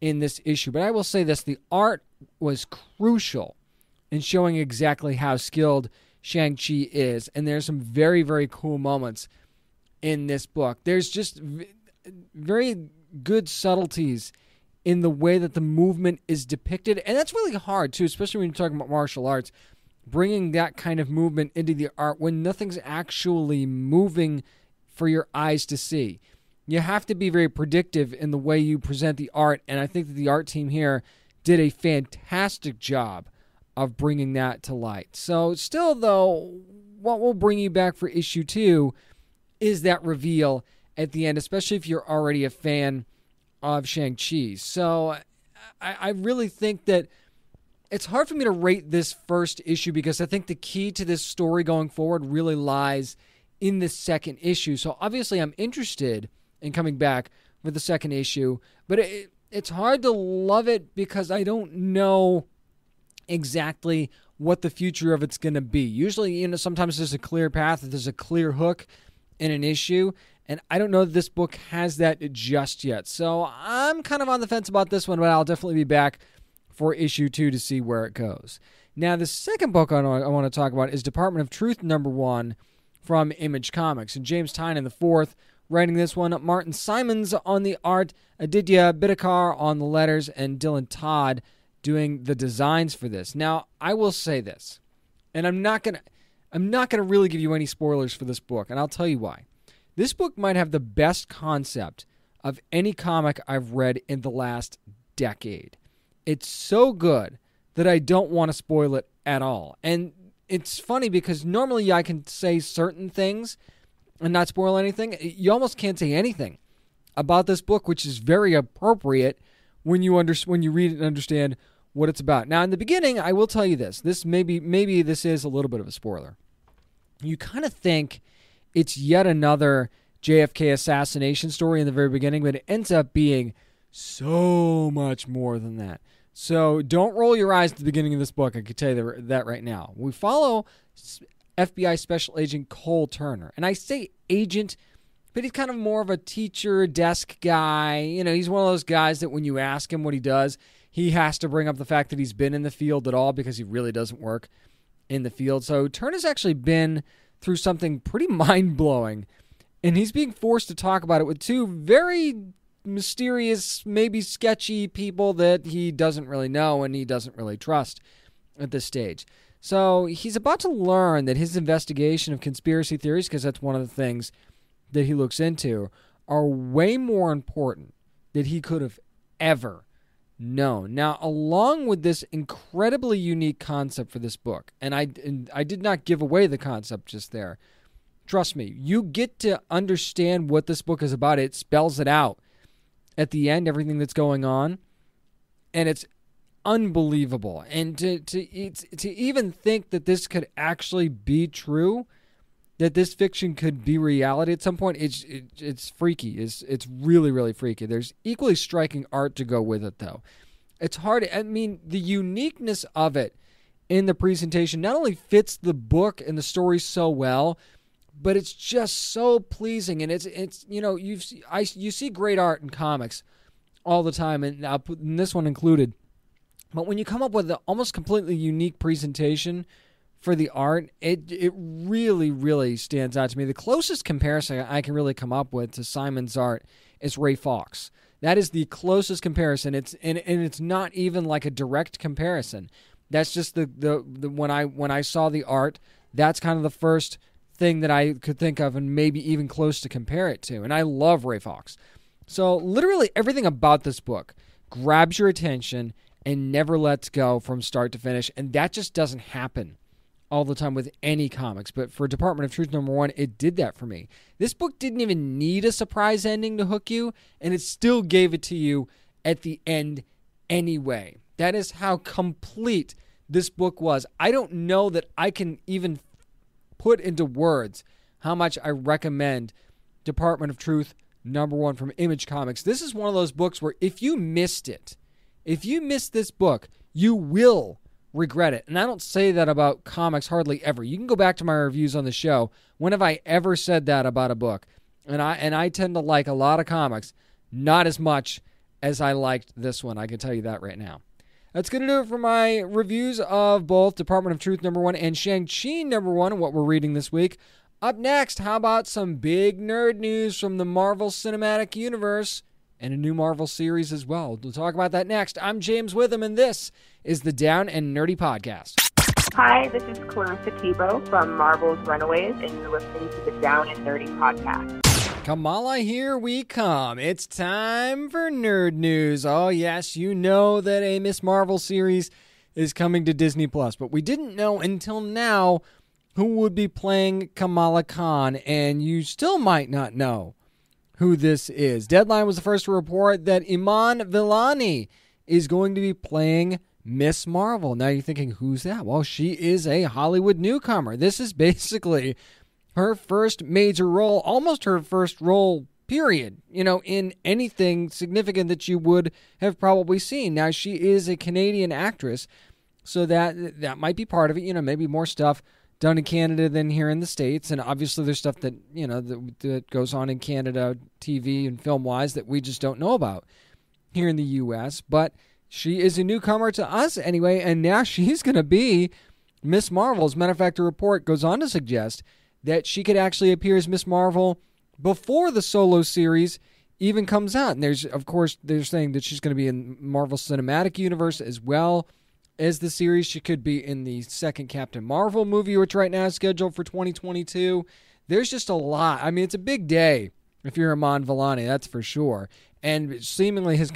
in this issue. But I will say this, the art was crucial in showing exactly how skilled Shang-Chi is. And there's some very, very cool moments in this book. There's just very good subtleties in the way that the movement is depicted. And that's really hard, too, especially when you're talking about martial arts. Bringing that kind of movement into the art when nothing's actually moving for your eyes to see. You have to be very predictive in the way you present the art, and I think that the art team here did a fantastic job of bringing that to light. So still, though, what will bring you back for issue 2 is that reveal at the end, especially if you're already a fan of Shang-Chi. So I really think that it's hard for me to rate this first issue because I think the key to this story going forward really lies in the second issue. So obviously I'm interested in coming back for the second issue, but it's hard to love it because I don't know exactly what the future of it's going to be. Usually, you know, sometimes there's a clear path, there's a clear hook in an issue, and I don't know that this book has that just yet. So I'm kind of on the fence about this one, but I'll definitely be back for issue 2 to see where it goes. Now, the second book I want to talk about is Department of Truth #1 from Image Comics. And James Tynan IV writing this one, Martin Simons on the art, Aditya Bidikar on the letters, and Dylan Todd doing the designs for this. Now, I will say this, and I'm not gonna really give you any spoilers for this book, and I'll tell you why. This book might have the best concept of any comic I've read in the last decade. It's so good that I don't want to spoil it at all. And it's funny because normally I can say certain things and not spoil anything. You almost can't say anything about this book, which is very appropriate when you read it and understand what it's about. Now, in the beginning, I will tell you this. This maybe this is a little bit of a spoiler. You kind of think it's yet another JFK assassination story in the very beginning, but it ends up being so much more than that. So don't roll your eyes at the beginning of this book. I can tell you that right now. We follow FBI Special Agent Cole Turner. And I say agent, but he's kind of more of a teacher, desk guy. You know, he's one of those guys that when you ask him what he does, he has to bring up the fact that he's been in the field at all because he really doesn't work in the field. So Turner's actually been through something pretty mind-blowing. And he's being forced to talk about it with two very mysterious, maybe sketchy people that he doesn't really know and he doesn't really trust at this stage. So he's about to learn that his investigation of conspiracy theories, because that's one of the things that he looks into, are way more important than he could have ever known. Now, along with this incredibly unique concept for this book, and I did not give away the concept just there. Trust me, you get to understand what this book is about. It spells it out at the end, everything that's going on, and it's unbelievable. And to even think that this could actually be true, that this fiction could be reality at some point, it's freaky. It's really, really freaky. There's equally striking art to go with it, though. It's hard. I mean, the uniqueness of it in the presentation not only fits the book and the story so well, but it's just so pleasing, and it's you know, you see great art in comics all the time, and I'll put this one included. But when you come up with an almost completely unique presentation for the art, it really, really stands out to me. The closest comparison I can really come up with to Simon's art is Ray Fawkes. That is the closest comparison. And it's not even like a direct comparison. That's just the when I saw the art, that's kind of the first thing that I could think of and maybe even close to compare it to. And I love Ray Fawkes. So literally everything about this book grabs your attention and never lets go from start to finish. And that just doesn't happen all the time with any comics. But for Department of Truth #1, it did that for me. This book didn't even need a surprise ending to hook you, and it still gave it to you at the end anyway. That is how complete this book was. I don't know that I can even put into words how much I recommend Department of Truth #1 from Image Comics. This is one of those books where if you missed it, if you missed this book, you will regret it. And I don't say that about comics hardly ever. You can go back to my reviews on the show. When have I ever said that about a book? And I tend to like a lot of comics, not as much as I liked this one. I can tell you that right now. That's going to do it for my reviews of both Department of Truth #1 and Shang-Chi #1 and what we're reading this week. Up next, how about some big nerd news from the Marvel Cinematic Universe and a new Marvel series as well? We'll talk about that next. I'm James Witham, and this is the Down and Nerdy Podcast. Hi, this is Clarissa Tebow from Marvel's Runaways, and you're listening to the Down and Nerdy Podcast. Kamala, here we come. It's time for nerd news. Oh, yes, you know that a Miss Marvel series is coming to Disney+, but we didn't know until now who would be playing Kamala Khan, and you still might not know who this is. Deadline was the first to report that Iman Vellani is going to be playing Miss Marvel. Now you're thinking, who's that? Well, she is a Hollywood newcomer. This is basically her first major role, almost her first role, period, you know, in anything significant that you would have probably seen. Now, she is a Canadian actress, so that might be part of it. You know, maybe more stuff done in Canada than here in the States. And obviously there's stuff that, you know, that goes on in Canada, TV and film-wise, that we just don't know about here in the U.S. But she is a newcomer to us anyway, and now she's going to be Miss Marvel. As a matter of fact, the report goes on to suggest that she could actually appear as Miss Marvel before the solo series even comes out. And there's, of course, they're saying that she's going to be in Marvel Cinematic Universe as well as the series. She could be in the second Captain Marvel movie, which right now is scheduled for 2022. There's just a lot. I mean, it's a big day if you're Iman Vellani, that's for sure. And seemingly has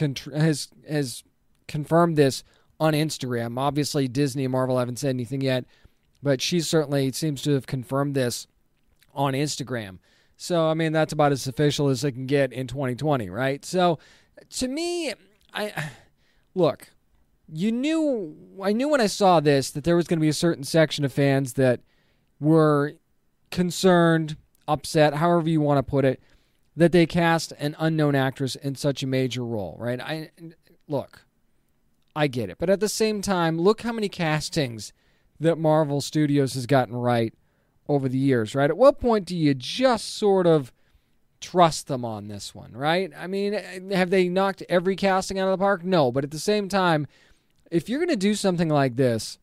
confirmed this on Instagram. Obviously, Disney and Marvel haven't said anything yet, but she certainly seems to have confirmed this on Instagram. So, I mean, that's about as official as it can get in 2020, right? So, to me, I knew when I saw this that there was going to be a certain section of fans that were concerned, upset, however you want to put it, that they cast an unknown actress in such a major role, right? I get it. But at the same time, look how many castings that Marvel Studios has gotten right over the years, right? At what point do you just sort of trust them on this one, right? I mean, have they knocked every casting out of the park? No, but at the same time, if you're going to do something like this,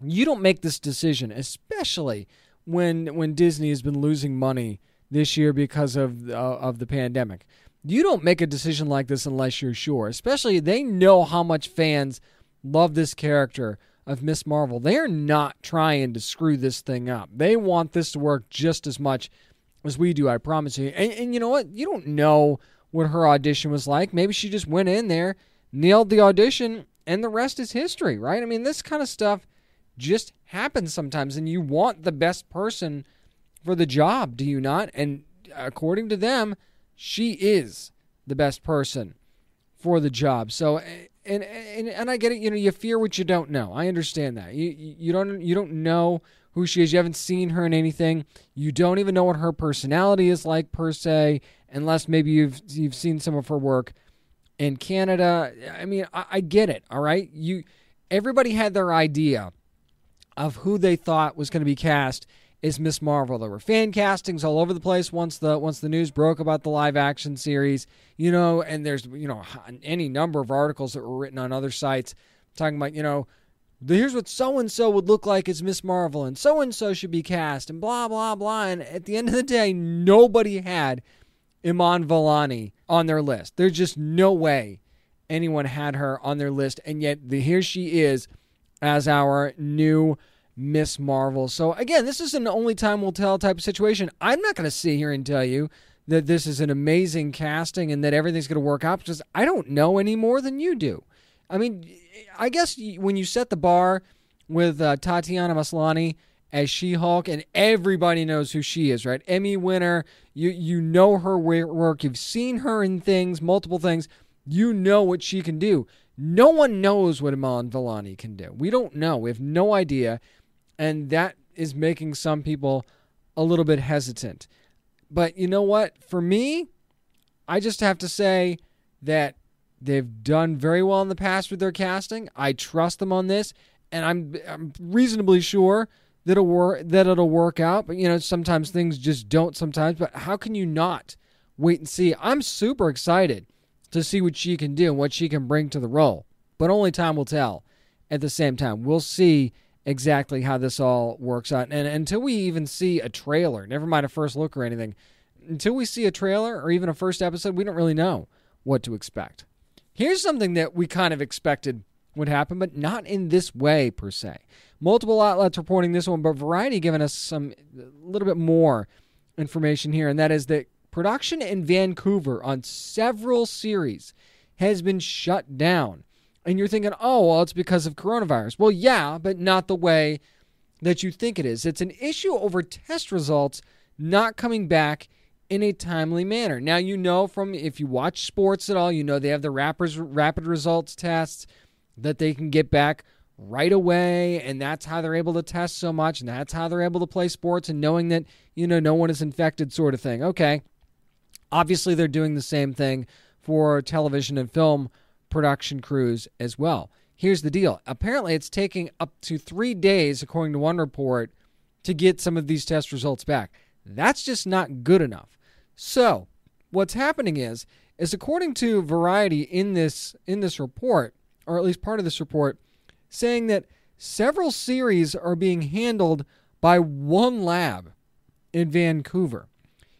you don't make this decision, especially when Disney has been losing money this year because of the pandemic. You don't make a decision like this unless you're sure, especially they know how much fans love this character of Miss Marvel. They're not trying to screw this thing up. They want this to work just as much as we do, I promise you. And you know what? You don't know what her audition was like. Maybe she just went in there, nailed the audition, and the rest is history, right? I mean, this kind of stuff just happens sometimes, and you want the best person for the job, do you not? And according to them, she is the best person for the job. So, and I get it. You know, you fear what you don't know. I understand that. You don't know who she is. You haven't seen her in anything. You don't even know what her personality is like per se, unless maybe you've seen some of her work in Canada. I mean, I get it. All right, everybody had their idea of who they thought was going to be cast as Miss Marvel. There were fan castings all over the place once the news broke about the live action series, you know, and there's, you know, any number of articles that were written on other sites talking about, you know, here's what so-and-so would look like as Miss Marvel, and so-and-so should be cast, and blah, blah, blah. And at the end of the day, nobody had Iman Vellani on their list. There's just no way anyone had her on their list, and yet here she is as our new Miss Marvel. So again, this is an only time will tell type of situation. I'm not going to sit here and tell you that this is an amazing casting and that everything's going to work out, because I don't know any more than you do. I mean, I guess when you set the bar with Tatiana Maslany as She-Hulk, and everybody knows who she is, right? Emmy winner, you know her work, you've seen her in things, multiple things, you know what she can do. No one knows what Iman Vellani can do. We don't know. We have no idea. And that is making some people a little bit hesitant. But you know what? For me, I just have to say that they've done very well in the past with their casting. I trust them on this. And I'm reasonably sure that it'll work out. But, you know, sometimes things just don't sometimes. But how can you not wait and see? I'm super excited to see what she can do and what she can bring to the role. But only time will tell. At the same time, we'll see exactly how this all works out. And until we even see a trailer, never mind a first look or anything, until we see a trailer or even a first episode, we don't really know what to expect. Here's something that we kind of expected would happen, but not in this way, per se. Multiple outlets reporting this one, but Variety giving us a little bit more information here, and that is that production in Vancouver on several series has been shut down. And you're thinking, oh, well, it's because of coronavirus. Well, yeah, but not the way that you think it is. It's an issue over test results not coming back in a timely manner. Now, you know from, if you watch sports at all, you know they have the rapid results tests that they can get back right away, and that's how they're able to test so much, and that's how they're able to play sports, and knowing that, you know, no one is infected sort of thing. Okay. Obviously, they're doing the same thing for television and film production crews as well. Here's the deal. Apparently, it's taking up to 3 days, according to one report, to get some of these test results back. That's just not good enough. So what's happening is according to Variety in this report, or at least part of this report, saying that several series are being handled by one lab in Vancouver.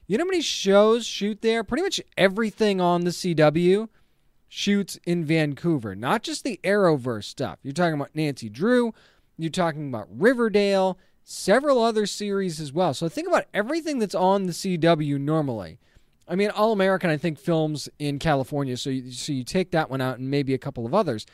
You know how many shows shoot there? Pretty much everything on the CW shoots in Vancouver. Not just the Arrowverse stuff. You're talking about Nancy Drew. You're talking about Riverdale. Several other series as well. So think about everything that's on the CW normally. I mean, All American, I think, films in California. So you take that one out and maybe a couple of others.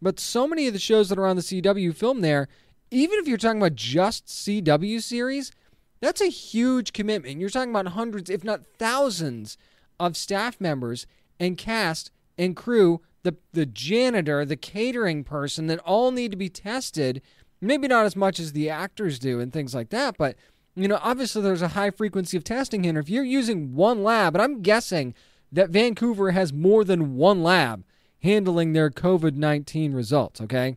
But so many of the shows that are on the CW film there, even if you're talking about just CW series, that's a huge commitment. You're talking about hundreds, if not thousands, of staff members and cast and crew, the janitor, the catering person, that all need to be tested. Maybe not as much as the actors do and things like that, but, you know, obviously there's a high frequency of testing here. And if you're using one lab, and I'm guessing that Vancouver has more than one lab handling their COVID-19 results, okay?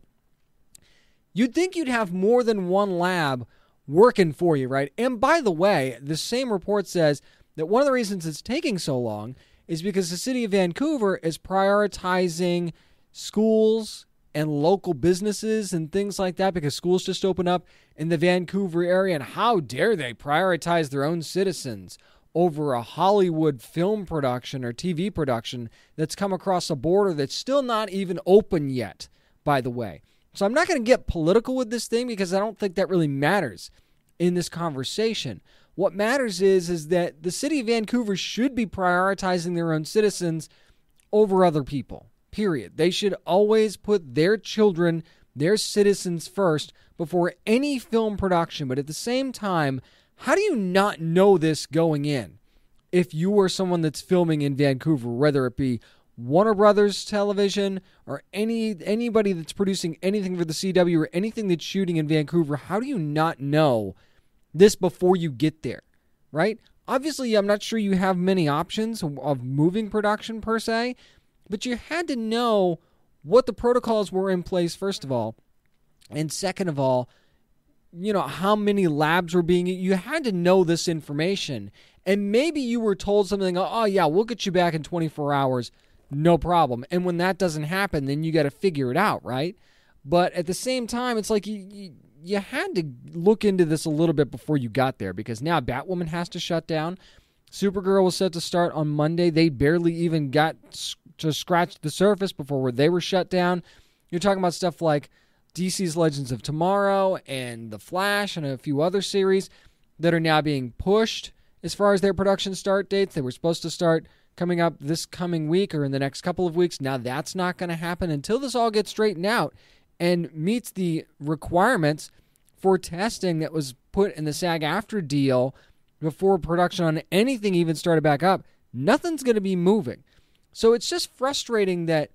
You'd think you'd have more than one lab working for you, right? And by the way, the same report says that one of the reasons it's taking so long is because the city of Vancouver is prioritizing schools and local businesses and things like that, because schools just opened up in the Vancouver area, and how dare they prioritize their own citizens over a Hollywood film production or TV production that's come across a border that's still not even open yet, by the way. So I'm not going to get political with this thing, because I don't think that really matters in this conversation. What matters is that the city of Vancouver should be prioritizing their own citizens over other people, period. They should always put their children, their citizens first before any film production. But at the same time, how do you not know this going in if you are someone that's filming in Vancouver, whether it be Warner Brothers Television or anybody that's producing anything for the CW or anything that's shooting in Vancouver? How do you not know this before you get there, right? Obviously, I'm not sure you have many options of moving production per se, but you had to know what the protocols were in place, first of all, and second of all, you know, how many labs were being, you had to know this information. And maybe you were told something, oh yeah, we'll get you back in 24 hours. No problem. And when that doesn't happen, then you got to figure it out, right? But at the same time, it's like you had to look into this a little bit before you got there, because now Batwoman has to shut down. Supergirl was set to start on Monday. They barely even got to scratch the surface before they were shut down. You're talking about stuff like DC's Legends of Tomorrow and The Flash and a few other series that are now being pushed as far as their production start dates. They were supposed to start coming up this coming week or in the next couple of weeks. Now that's not going to happen until this all gets straightened out and meets the requirements for testing that was put in the SAG-AFTRA deal before production on anything even started back up. Nothing's going to be moving. So it's just frustrating that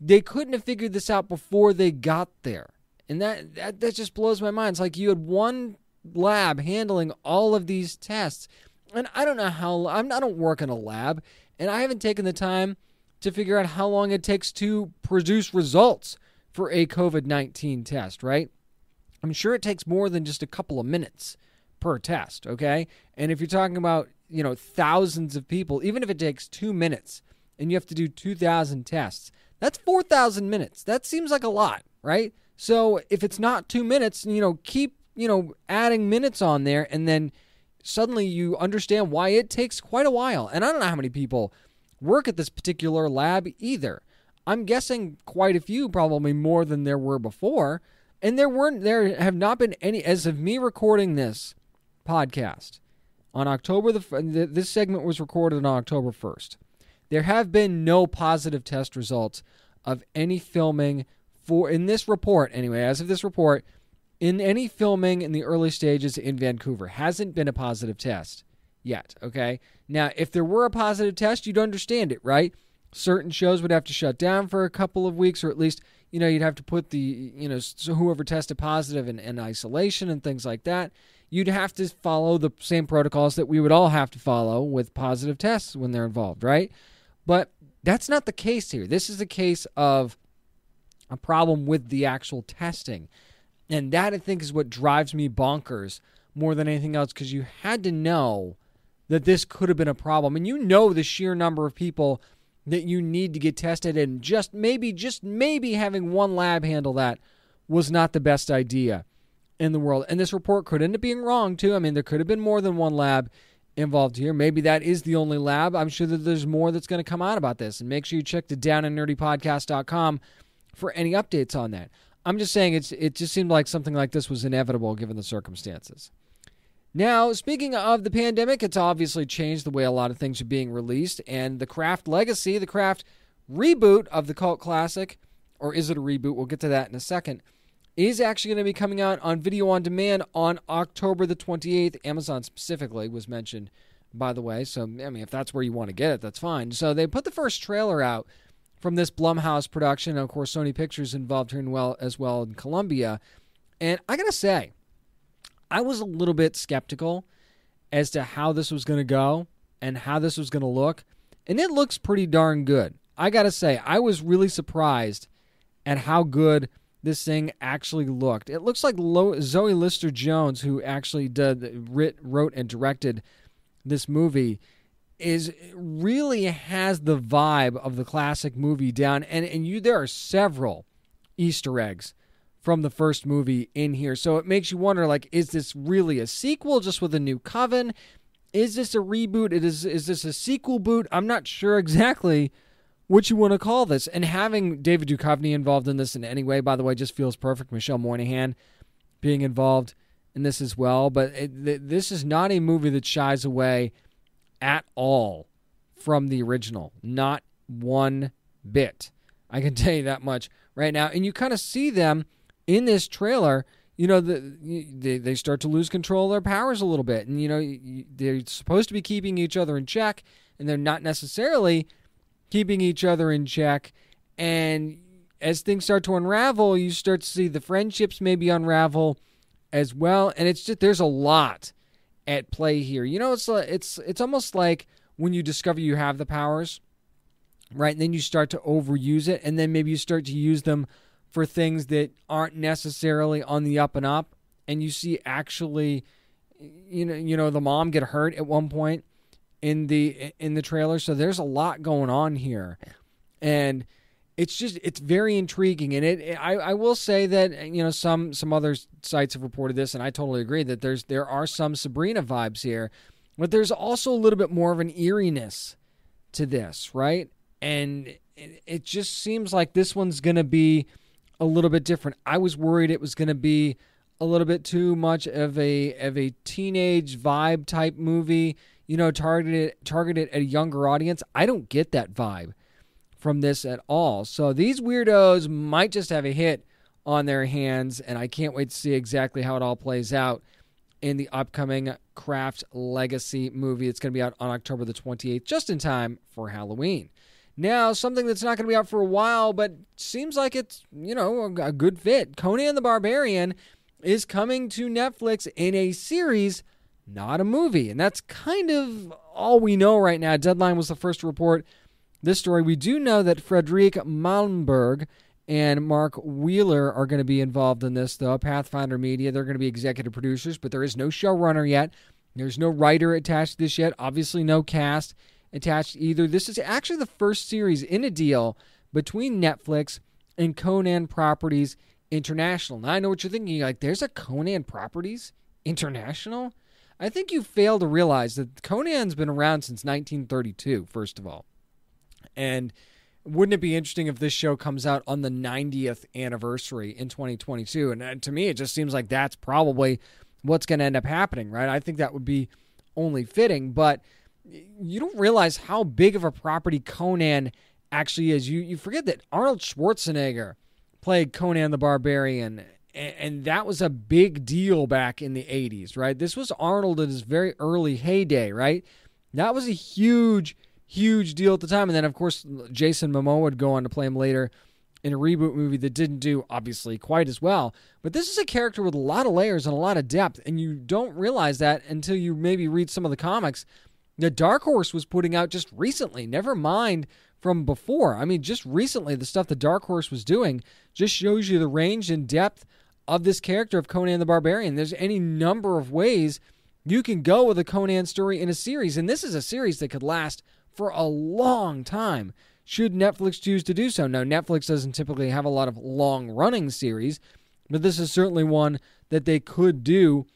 They couldn't have figured this out before they got there. And that just blows my mind. It's like you had one lab handling all of these tests. And I don't know how... I don't work in a lab, and I haven't taken the time to figure out how long it takes to produce results for a COVID-19 test, right? I'm sure it takes more than just a couple of minutes per test, okay? And if you're talking about, you know, thousands of people, even if it takes 2 minutes and you have to do 2,000 tests, that's 4,000 minutes. That seems like a lot, right? So if it's not 2 minutes, you know, keep, you know, adding minutes on there, and then suddenly you understand why it takes quite a while. And I don't know how many people work at this particular lab either. I'm guessing quite a few, probably more than there were before. And there have not been any, as of me recording this podcast, on October, this segment was recorded on October 1st. There have been no positive test results of any filming in this report, anyway, as of this report, in any filming in the early stages in Vancouver. Hasn't been a positive test yet, okay? Now, if there were a positive test, you'd understand it, right? Certain shows would have to shut down for a couple of weeks, or at least, you know, you'd have to put the, you know, so whoever tested positive in isolation and things like that. You'd have to follow the same protocols that we would all have to follow with positive tests when they're involved, right? But that's not the case here. This is a case of a problem with the actual testing. And that, I think, is what drives me bonkers more than anything else, because you had to know that this could have been a problem. And you know the sheer number of people that you need to get tested, and just maybe having one lab handle that was not the best idea in the world. And this report could end up being wrong, too. I mean, there could have been more than one lab involved here. Maybe that is the only lab. I'm sure that there's more that's going to come out about this. And make sure you check the downandnerdypodcast.com for any updates on that. I'm just saying it just seemed like something like this was inevitable given the circumstances. Now, speaking of the pandemic, it's obviously changed the way a lot of things are being released, and the Craft legacy, the Craft reboot of the cult classic, or is it a reboot? We'll get to that in a second, is actually going to be coming out on video on demand on October the 28th. Amazon specifically was mentioned, by the way, so, I mean, if that's where you want to get it, that's fine. So they put the first trailer out from this Blumhouse production, and of course Sony Pictures involved here as well in Colombia, and I got to say, I was a little bit skeptical as to how this was going to go and how this was going to look. And it looks pretty darn good. I got to say, I was really surprised at how good this thing actually looked. It looks like Zoe Lister-Jones, who actually wrote and directed this movie, really has the vibe of the classic movie down. And there are several Easter eggs from the first movie in here. So it makes you wonder, like, is this really a sequel just with a new coven? Is this a reboot? Is this a sequel boot? I'm not sure exactly what you want to call this. And having David Duchovny involved in this in any way, by the way, just feels perfect. Michelle Moynihan being involved in this as well. But this is not a movie that shies away at all from the original. Not one bit. I can tell you that much right now. And you kind of see them in this trailer, you know, they start to lose control of their powers a little bit. And, you know, they're supposed to be keeping each other in check, and they're not necessarily keeping each other in check. And as things start to unravel, you start to see the friendships maybe unravel as well. And it's just, there's a lot at play here. You know, it's almost like when you discover you have the powers, right? And then you start to overuse it, and then maybe you start to use them for things that aren't necessarily on the up and up. And you see actually, you know, the mom get hurt at one point in the trailer. So there's a lot going on here, and it's very intriguing. And I will say that, you know, some other sites have reported this, and I totally agree that there are some Sabrina vibes here, but there's also a little bit more of an eeriness to this, right? And it just seems like this one's going to be a little bit different. I was worried it was going to be a little bit too much of a teenage vibe type movie, you know, targeted at a younger audience. I don't get that vibe from this at all. So these weirdos might just have a hit on their hands, and I can't wait to see exactly how it all plays out in the upcoming Craft Legacy movie. It's going to be out on October the 28th, just in time for Halloween. now, something that's not going to be out for a while, but seems like it's, you know, a good fit. Conan the Barbarian is coming to Netflix in a series, not a movie. And that's kind of all we know right now. Deadline was the first to report this story. We do know that Fredrik Malmberg and Mark Wheeler are going to be involved in this, though. Pathfinder Media, they're going to be executive producers, but there is no showrunner yet. There's no writer attached to this yet. Obviously, no cast attached either. This is actually the first series in a deal between Netflix and Conan Properties International. Now, I know what you're thinking. You're like, there's a Conan Properties International? I think you fail to realize that Conan's been around since 1932, first of all. And wouldn't it be interesting if this show comes out on the 90th anniversary in 2022? And to me, it just seems like that's probably what's going to end up happening, right? I think that would be only fitting, but you don't realize how big of a property Conan actually is. You forget that Arnold Schwarzenegger played Conan the Barbarian, and that was a big deal back in the 80s, right? This was Arnold in his very early heyday, right? That was a huge deal at the time. And then, of course, Jason Momoa would go on to play him later in a reboot movie that didn't do, obviously, quite as well. But this is a character with a lot of layers and a lot of depth, and you don't realize that until you maybe read some of the comics that Dark Horse was putting out just recently, never mind from before. I mean, just recently, the stuff that Dark Horse was doing just shows you the range and depth of this character of Conan the Barbarian. There's any number of ways you can go with a Conan story in a series, and this is a series that could last for a long time, should Netflix choose to do so. Now, Netflix doesn't typically have a lot of long-running series, but this is certainly one that they could do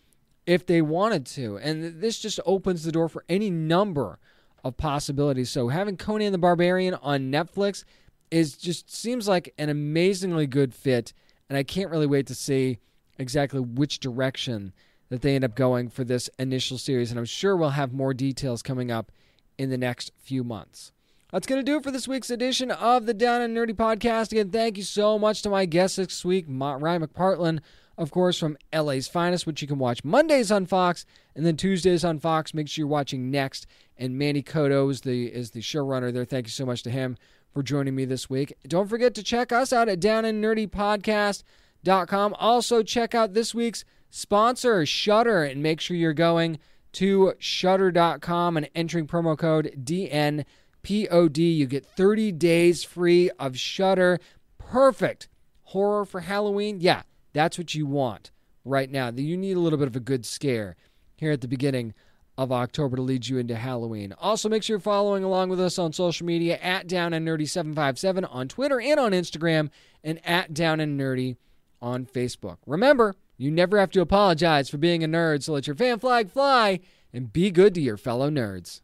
if they wanted to. And this just opens the door for any number of possibilities. So having Conan the Barbarian on Netflix is just seems like an amazingly good fit, and I can't really wait to see exactly which direction that they end up going for this initial series, and I'm sure we'll have more details coming up in the next few months. That's going to do it for this week's edition of the Down and Nerdy Podcast. Again, thank you so much to my guest this week, Ryan McPartlin, of course, from LA's Finest, which you can watch Mondays on Fox and then Tuesdays on Fox. Make sure you're watching Next. And Manny Coto is the showrunner there. Thank you so much to him for joining me this week. Don't forget to check us out at downandnerdypodcast.com. Also, check out this week's sponsor, Shudder, and make sure you're going to Shudder.com and entering promo code DNPOD. You get 30 days free of Shudder. Perfect. Horror for Halloween? Yeah, that's what you want right now. You need a little bit of a good scare here at the beginning of October to lead you into Halloween. Also, make sure you're following along with us on social media at DownandNerdy757 on Twitter and on Instagram, and at DownandNerdy on Facebook. Remember, you never have to apologize for being a nerd, so let your fan flag fly and be good to your fellow nerds.